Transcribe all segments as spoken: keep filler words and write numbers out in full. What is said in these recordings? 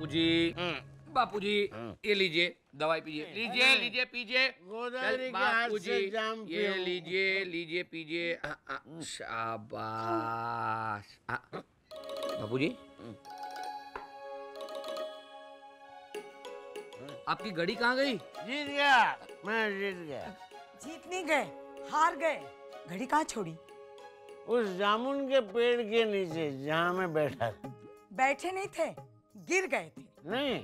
बापूजी बापूजी ये लीजिए दवाई पीजिए लीजिए लीजिए पीजिए बापूजी ये लीजिए लीजिए पीजिए शाबाश बापूजी आपकी घड़ी कहाँ गई? जीत गया मैं जीत गया। जीत नहीं गए हार गए। घड़ी कहाँ छोड़ी? उस जामुन के पेड़ के नीचे जहाँ मैं बैठा था। बैठे नहीं थे गिर गए थे। नहीं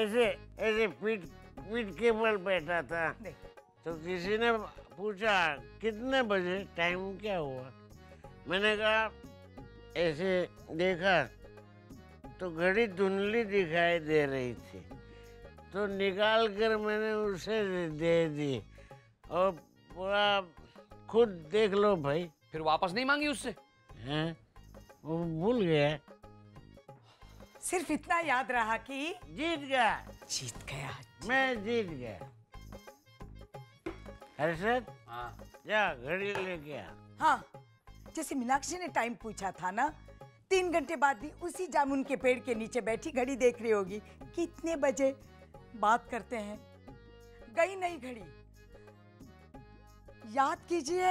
ऐसे ऐसे पीठ पीठ के बल बैठा था तो किसी ने पूछा कितने बजे टाइम क्या हुआ। मैंने कहा ऐसे देखा तो घड़ी धुंधली दिखाई दे रही थी तो निकाल कर मैंने उसे दे दी और पूरा खुद देख लो भाई। फिर वापस नहीं मांगी उससे? हैं वो भूल गया। सिर्फ इतना याद रहा कि जीत गया जीत गया जीत। मैं जीत गया। हर्षद जा घड़ी लेके आ। हाँ जैसे मीनाक्षी ने टाइम पूछा था ना तीन घंटे बाद भी उसी जामुन के पेड़ के नीचे बैठी घड़ी देख रही होगी कितने बजे। बात करते हैं गई नहीं घड़ी। याद कीजिए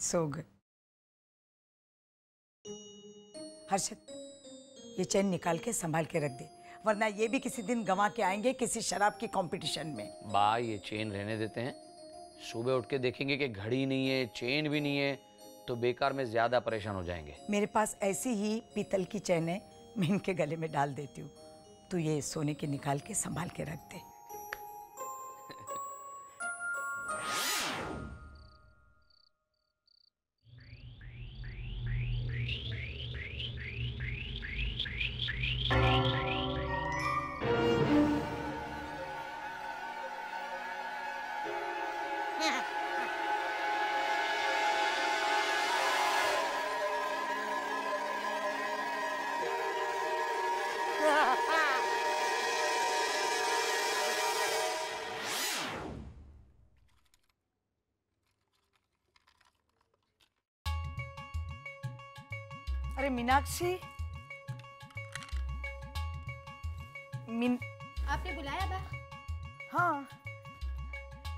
सो गए। हर्षद ये चैन निकाल के संभाल के रख दे वरना ये भी किसी दिन गंवा के आएंगे किसी शराब की कंपटीशन में। बा ये चैन रहने देते हैं सुबह उठ के देखेंगे कि घड़ी नहीं है चैन भी नहीं है तो बेकार में ज्यादा परेशान हो जाएंगे। मेरे पास ऐसी ही पीतल की चैन है मैं इनके गले में डाल देती हूँ। तू ये सोने के निकाल के संभाल के रख दे। अरे मीनाक्षी मीन आपने बुलाया बा? हाँ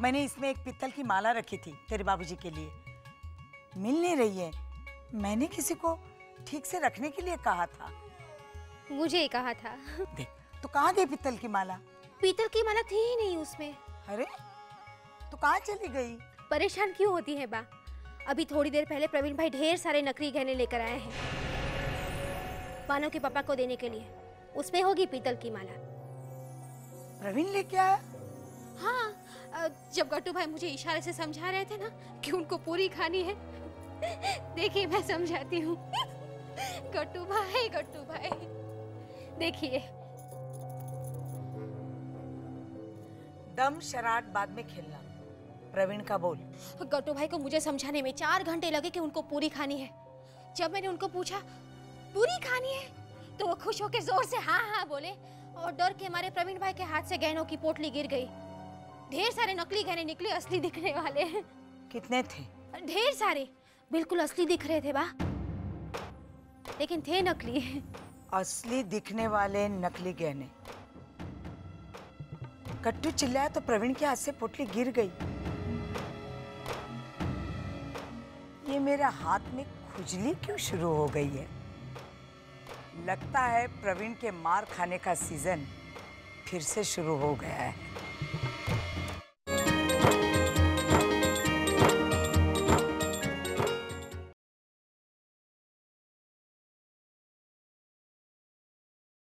मैंने इसमें एक पित्तल की माला रखी थी तेरे बाबूजी के लिए मिल नहीं रही है। मैंने किसी को ठीक से रखने के लिए कहा था। मुझे कहा था। देख तो कहाँ गई पित्तल की माला? पीतल की माला थी ही नहीं उसमें। अरे तो कहाँ चली गई? परेशान क्यों होती है बा? अभी थोड़ी देर पहले प्रवीण भाई ढेर सारे नकली गहने लेकर आए हैं बानो के पापा को देने के लिए उसमें होगी पीतल की माला। प्रवीण लेके आया? हाँ जब गट्टू भाई मुझे इशारे से समझा रहे थे ना कि उनको पूरी खानी है। देखिए मैं समझाती हूँ। गट्टू भाई गट्टू भाई देखिए दम शरारत बाद में खेलना प्रवीण का बोल। गट्टू भाई को मुझे समझाने में चार घंटे लगे कि उनको पूरी खानी है। जब मैंने उनको पूछा पूरी खानी है तो वो खुश होकर जोर से हाँ हाँ बोले और डर के मारे प्रवीण भाई के हाथ से गहनों की पोटली गिर गई। ढेर सारे नकली गहने निकले असली दिखने वाले। कितने थे? ढेर सारे बिल्कुल असली दिख रहे थे बा लेकिन थे नकली। असली दिखने वाले नकली गहने। गट्टू चिल्लाया तो प्रवीण के हाथ से पोटली गिर गई। ये मेरे हाथ में खुजली क्यों शुरू हो गई है? लगता है प्रवीण के मार खाने का सीजन फिर से शुरू हो गया है।